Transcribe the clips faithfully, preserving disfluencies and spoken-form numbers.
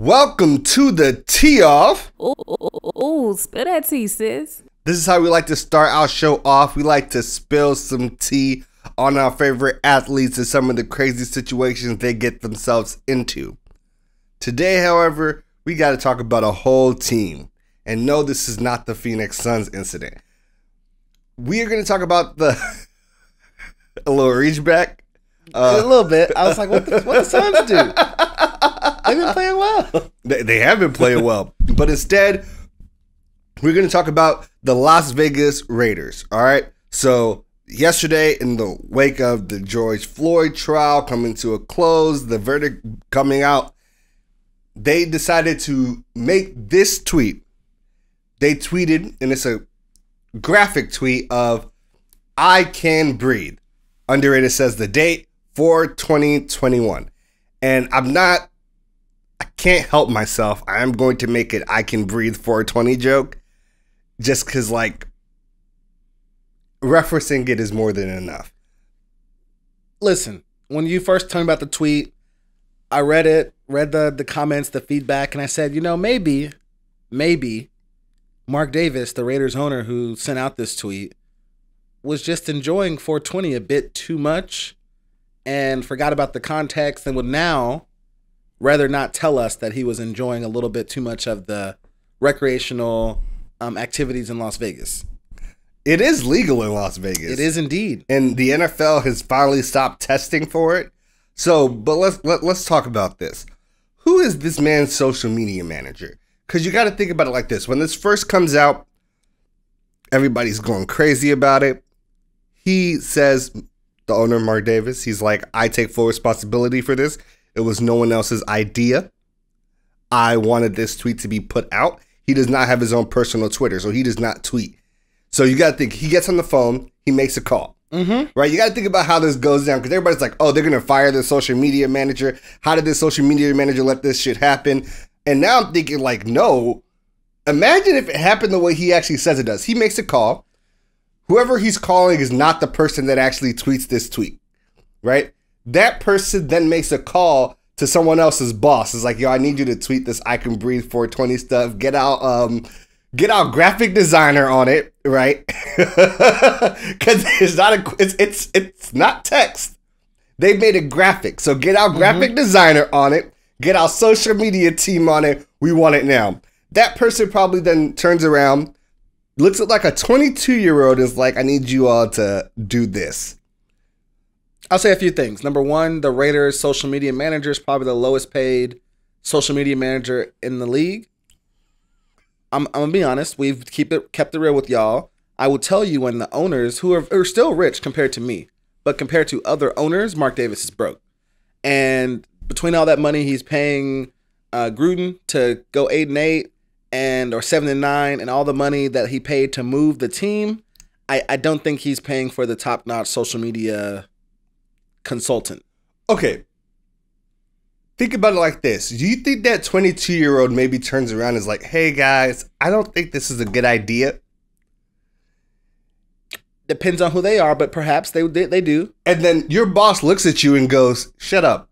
Welcome to the Tea Off. Ooh, ooh, ooh, spill that tea, sis. This is how we like to start our show off. We like to spill some tea on our favorite athletes and some of the crazy situations they get themselves into. Today, however, we got to talk about a whole team. And no, this is not the Phoenix Suns incident. We are going to talk about the a little reach back. Uh, a little bit. I was like, what the, what the Suns do? They've been playing well. They, they have been playing well. But instead, we're going to talk about the Las Vegas Raiders. All right. So yesterday, in the wake of the George Floyd trial coming to a close, the verdict coming out, they decided to make this tweet. They tweeted, and it's a graphic tweet of, I can breathe. Underrated says the date, four twenty twenty-one. And I'm not, I can't help myself. I am going to make it I can breathe four twenty joke. Just because, like, referencing it is more than enough. Listen, when you first told me about the tweet, I read it, read the, the comments, the feedback, and I said, you know, maybe, maybe Mark Davis, the Raiders owner who sent out this tweet, was just enjoying four twenty a bit too much and forgot about the context and would now rather not tell us that he was enjoying a little bit too much of the recreational um, activities in Las Vegas. It is legal in Las Vegas. It is indeed. And the N F L has finally stopped testing for it. So, but let's let, let's talk about this. Who is this man's social media manager? Because you got to think about it like this. When this first comes out, everybody's going crazy about it. He says, the owner, Mark Davis, he's like, I take full responsibility for this. It was no one else's idea. I wanted this tweet to be put out. He does not have his own personal Twitter, so he does not tweet. So you got to think, he gets on the phone, he makes a call, mm-hmm. right? You got to think about how this goes down, because everybody's like, oh, they're going to fire the social media manager. How did this social media manager let this shit happen? And now I'm thinking like, no, imagine if it happened the way he actually says it does. He makes a call. Whoever he's calling is not the person that actually tweets this tweet, right? That person then makes a call to someone else's boss. It's like, yo, I need you to tweet this I Can Breathe four twenty stuff. Get out, um... Get our graphic designer on it, right? Because it's not a it's, it's it's not text. They made a graphic, so get our graphic mm-hmm. designer on it. Get our social media team on it. We want it now. That person probably then turns around, looks at like a twenty-two year old, and is like, "I need you all to do this." I'll say a few things. Number one, the Raiders' social media manager is probably the lowest paid social media manager in the league. I'm, I'm gonna be honest. We've keep it kept it real with y'all. I will tell you when the owners who are, are still rich compared to me, but compared to other owners, Mark Davis is broke. And between all that money he's paying uh, Gruden to go eight and eight and or seven and nine, and all the money that he paid to move the team, I, I don't think he's paying for the top notch social media consultant. Okay. Think about it like this. Do you think that twenty-two year old maybe turns around and is like, hey guys, I don't think this is a good idea? Depends on who they are, but perhaps they, they do. And then your boss looks at you and goes, shut up.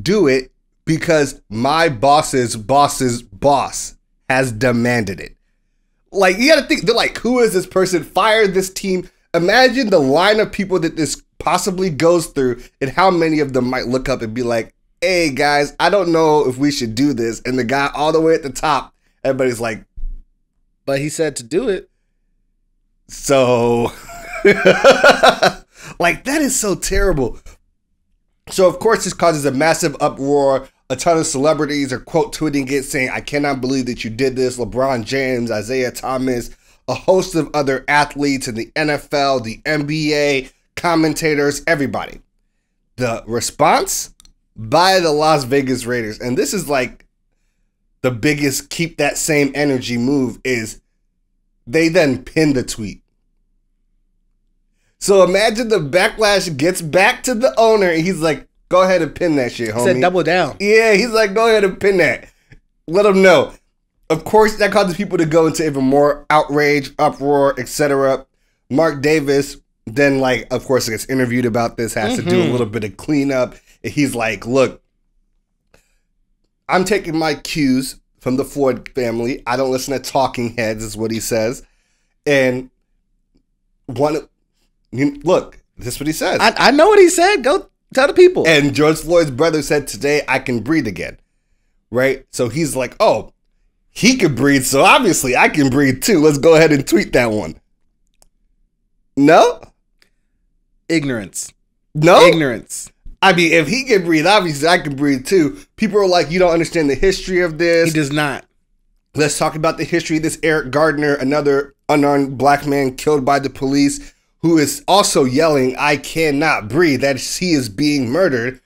Do it because my boss's boss's boss has demanded it. Like, you got to think, they're like, who is this person? Fire this team. Imagine the line of people that this possibly goes through and how many of them might look up and be like, hey guys, I don't know if we should do this. And the guy all the way at the top, everybody's like, but he said to do it. So, like, that is so terrible. So, of course, this causes a massive uproar. A ton of celebrities are quote tweeting it saying, I cannot believe that you did this. LeBron James, Isaiah Thomas, a host of other athletes in the N F L, the N B A, commentators, everybody. The response? By the Las Vegas Raiders. And this is like the biggest keep that same energy move is they then pin the tweet. So imagine the backlash gets back to the owner and he's like, go ahead and pin that shit, homie. Said double down. Yeah, he's like, go ahead and pin that. Let them know. Of course, that causes people to go into even more outrage, uproar, et cetera. Mark Davis then, like, of course, gets interviewed about this, has mm-hmm. to do a little bit of cleanup. He's like, look, I'm taking my cues from the Ford family. I don't listen to talking heads, is what he says. And one, look, this is what he says. I, I know what he said. Go tell the people. And George Floyd's brother said, today I can breathe again. Right? So he's like, oh, he could breathe, so obviously I can breathe too. Let's go ahead and tweet that one. No? Ignorance. No? Ignorance. I mean, if he can breathe, obviously I can breathe too. People are like, you don't understand the history of this. He does not. Let's talk about the history of this Eric Garner, another unarmed black man killed by the police, who is also yelling, I cannot breathe, that he is being murdered.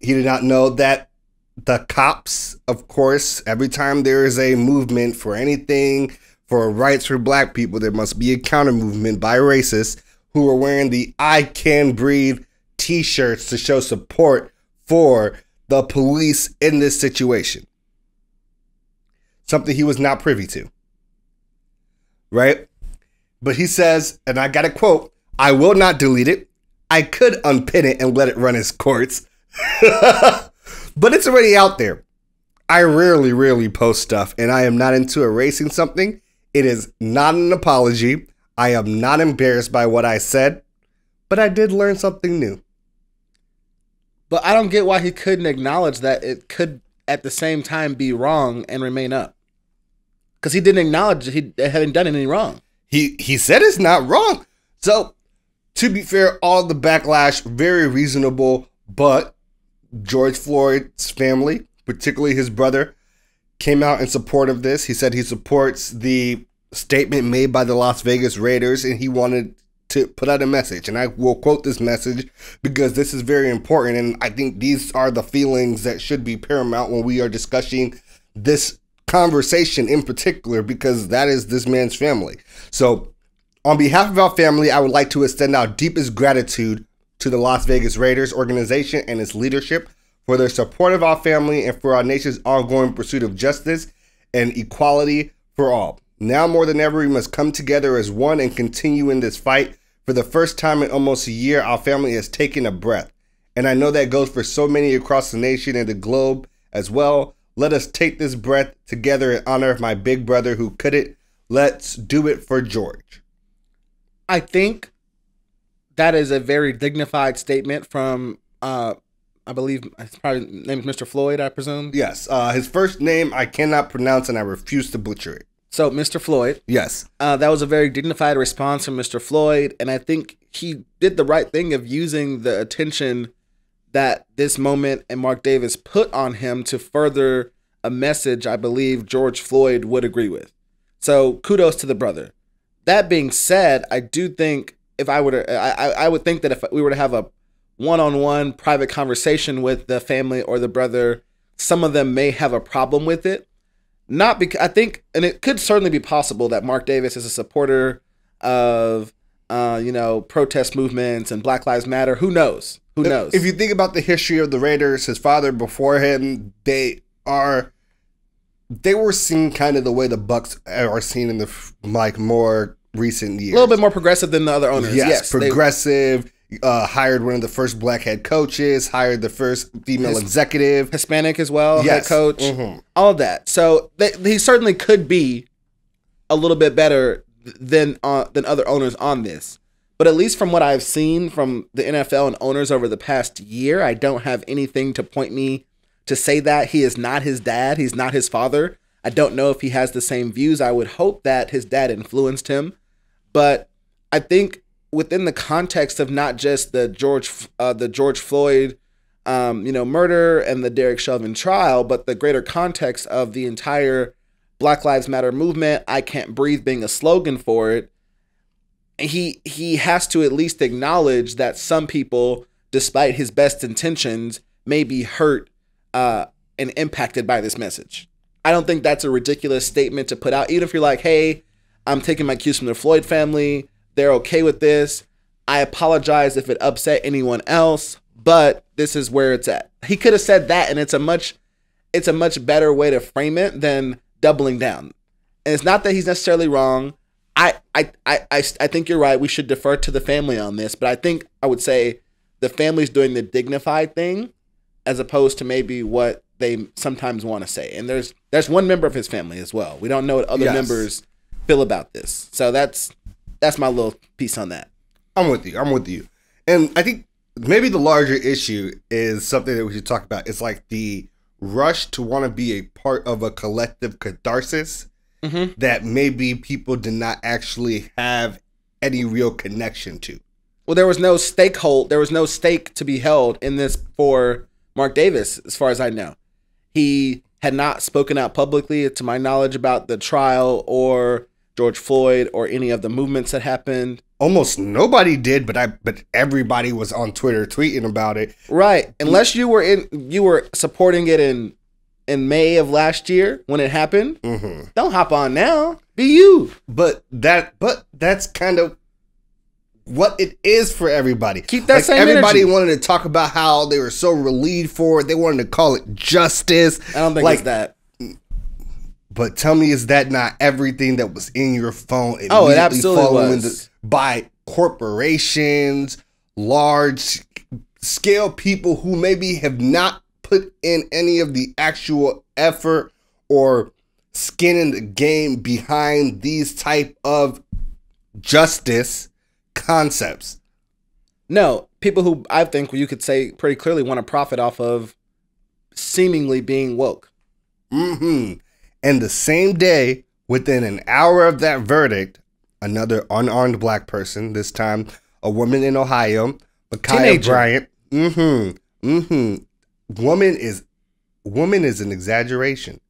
He did not know that the cops, of course, every time there is a movement for anything, for rights for black people, there must be a counter movement by racists who are wearing the I Can Breathe t-shirts to show support for the police in this situation. Something he was not privy to. Right? But he says, and I got a quote, I will not delete it. I could unpin it and let it run its course. But it's already out there. I rarely, rarely post stuff, and I am not into erasing something. It is not an apology. I am not embarrassed by what I said, but I did learn something new. But I don't get why he couldn't acknowledge that it could at the same time be wrong and remain up. Because he didn't acknowledge he hadn't done anything wrong. He he said it's not wrong. So, to be fair, all the backlash, very reasonable, but George Floyd's family, particularly his brother, came out in support of this. He said he supports the statement made by the Las Vegas Raiders, and he wanted to put out a message. And I will quote this message because this is very important, and I think these are the feelings that should be paramount when we are discussing this conversation in particular, because that is this man's family. So, on behalf of our family, I would like to extend our deepest gratitude to the Las Vegas Raiders organization and its leadership for their support of our family and for our nation's ongoing pursuit of justice and equality for all. Now more than ever, we must come together as one and continue in this fight. For the first time in almost a year, our family has taken a breath. And I know that goes for so many across the nation and the globe as well. Let us take this breath together in honor of my big brother who couldn't. Let's do it for George. I think that is a very dignified statement from, uh, I believe, his probably name is Mister Floyd, I presume? Yes. Uh, his first name I cannot pronounce, and I refuse to butcher it. So, Mister Floyd. Yes. Uh, that was a very dignified response from Mister Floyd, and I think he did the right thing of using the attention that this moment and Mark Davis put on him to further a message I believe George Floyd would agree with. So, kudos to the brother. That being said, I do think If I would, I I would think that if we were to have a one-on-one private conversation with the family or the brother, some of them may have a problem with it. Not because I think, and it could certainly be possible that Mark Davis is a supporter of, uh, you know, protest movements and Black Lives Matter. Who knows? Who knows? If you think about the history of the Raiders, his father before him, they are, they were seen kind of the way the Bucks are seen in the like more recent years. A little bit more progressive than the other owners. Yes, yes progressive, they, uh, hired one of the first black head coaches, hired the first female his, executive. Hispanic as well, yes. Head coach, mm-hmm. All that. So they, he certainly could be a little bit better than, uh, than other owners on this. But at least from what I've seen from the N F L and owners over the past year, I don't have anything to point me to say that he is not his dad, he's not his father. I don't know if he has the same views. I would hope that his dad influenced him. But I think within the context of not just the George uh, the George Floyd, um, you know, murder and the Derek Chauvin trial, but the greater context of the entire Black Lives Matter movement, I Can't Breathe being a slogan for it, he he has to at least acknowledge that some people, despite his best intentions, may be hurt uh, and impacted by this message. I don't think that's a ridiculous statement to put out, even if you're like, hey, I'm taking my cues from the Floyd family. They're okay with this. I apologize if it upset anyone else, but this is where it's at. He could have said that, and it's a much, it's a much better way to frame it than doubling down. And it's not that he's necessarily wrong. I, I, I, I, I think you're right. We should defer to the family on this, but I think I would say the family's doing the dignified thing as opposed to maybe what they sometimes want to say. And there's there's one member of his family as well. We don't know what other yes. members feel about this. So that's that's my little piece on that. I'm with you. I'm with you. And I think maybe the larger issue is something that we should talk about. It's like the rush to want to be a part of a collective catharsis mm-hmm. that maybe people did not actually have any real connection to. Well, there was no stakehold. There was no stake to be held in this for Mark Davis, as far as I know. He had not spoken out publicly, to my knowledge, about the trial or George Floyd or any of the movements that happened. Almost nobody did, but I but everybody was on Twitter tweeting about it. Right. Unless you were in you were supporting it in in May of last year when it happened. Mm-hmm. Don't hop on now. Be you. But that but that's kind of what it is for everybody. Keep that like same everybody energy. Wanted to talk about how they were so relieved for it. They wanted to call it justice. I don't think like, it's that. But tell me, is that not everything that was in your phone? Oh, it absolutely was. The, by corporations, large-scale people who maybe have not put in any of the actual effort or skin in the game behind these type of justice concepts. No, people who I think you could say pretty clearly want to profit off of seemingly being woke. Mm-hmm. And the same day, within an hour of that verdict, another unarmed black person, this time a woman in Ohio, Micaiah Bryant. Mm-hmm. Mm-hmm. Woman is woman is an exaggeration.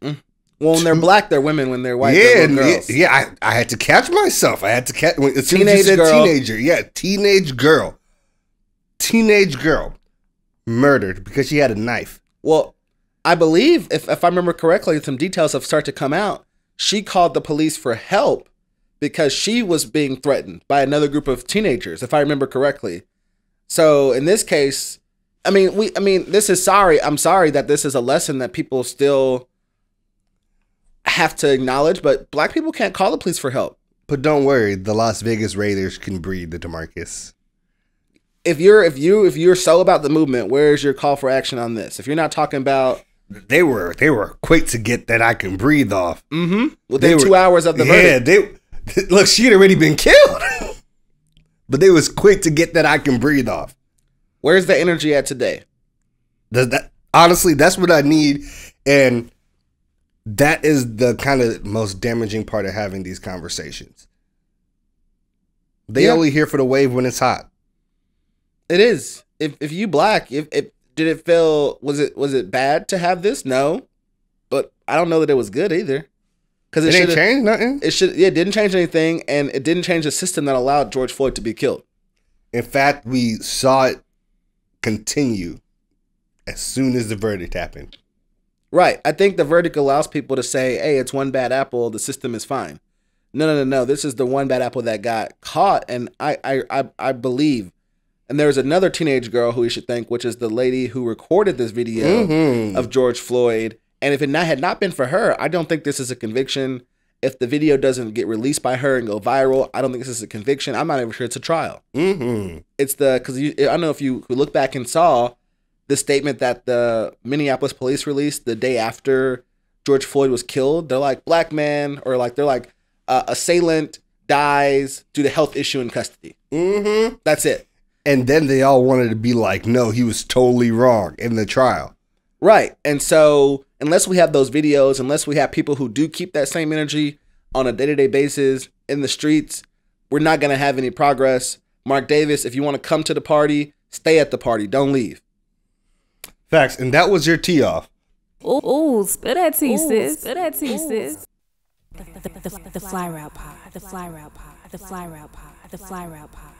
Mm. Well, when they're black, they're women. When they're white, yeah, they're girls. Yeah, yeah I, I had to catch myself. I had to catch as soon as you said teenager. Yeah, teenage girl. Teenage girl murdered because she had a knife. Well, I believe, if, if I remember correctly, some details have started to come out. She called the police for help because she was being threatened by another group of teenagers, if I remember correctly. So in this case, I mean, we, I mean, this is sorry. I'm sorry that this is a lesson that people still have to acknowledge, but black people can't call the police for help. But don't worry, the Las Vegas Raiders can breed the DeMarcus. If you're, if you, if you're so about the movement, where's your call for action on this? If you're not talking about. They were they were quick to get that I can breathe off. Mm-hmm. Within two hours of the verdict. Yeah, they look, she had already been killed. But they was quick to get that I can breathe off. Where's the energy at today? Does that honestly, that's what I need. And that is the kind of most damaging part of having these conversations. They yeah. only here for the wave when it's hot. It is. If if you black, if if Did it feel, was it was it bad to have this? No. But I don't know that it was good either. Because it didn't change nothing? It should, yeah, it didn't change anything, and it didn't change the system that allowed George Floyd to be killed. In fact, we saw it continue as soon as the verdict happened. Right. I think the verdict allows people to say, hey, it's one bad apple, the system is fine. No, no, no, no. This is the one bad apple that got caught, and I, I, I, I believe. And there's another teenage girl who you should thank, which is the lady who recorded this video mm-hmm. of George Floyd. And if it not, had not been for her, I don't think this is a conviction. If the video doesn't get released by her and go viral, I don't think this is a conviction. I'm not even sure it's a trial. Mm-hmm. It's the, because I don't know if you look back and saw the statement that the Minneapolis police released the day after George Floyd was killed. They're like, black man, or like, they're like, uh, assailant dies due to health issue in custody. Mm-hmm. That's it. And then they all wanted to be like, no, he was totally wrong in the trial. Right. And so unless we have those videos, unless we have people who do keep that same energy on a day-to-day basis in the streets, we're not going to have any progress. Mark Davis, if you want to come to the party, stay at the party. Don't leave. Facts. And that was your tea off. Ooh, ooh, spit that tea, sis. Spit that tea, sis. The, the, the, the fly route pod. The fly route pod. The fly route pod. The fly route pod.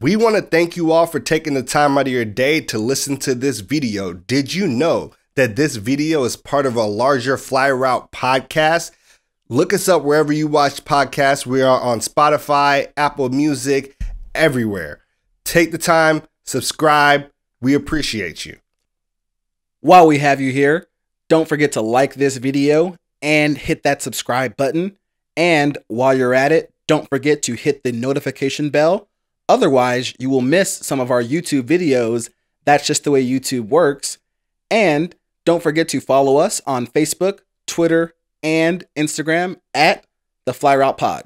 We want to thank you all for taking the time out of your day to listen to this video. Did you know that this video is part of a larger Fly Route podcast? Look us up wherever you watch podcasts. We are on Spotify, Apple Music, everywhere. Take the time, subscribe. We appreciate you. While we have you here, don't forget to like this video and hit that subscribe button. And while you're at it, don't forget to hit the notification bell. Otherwise, you will miss some of our YouTube videos. That's just the way YouTube works. And don't forget to follow us on Facebook, Twitter, and Instagram at The Fly Route Pod.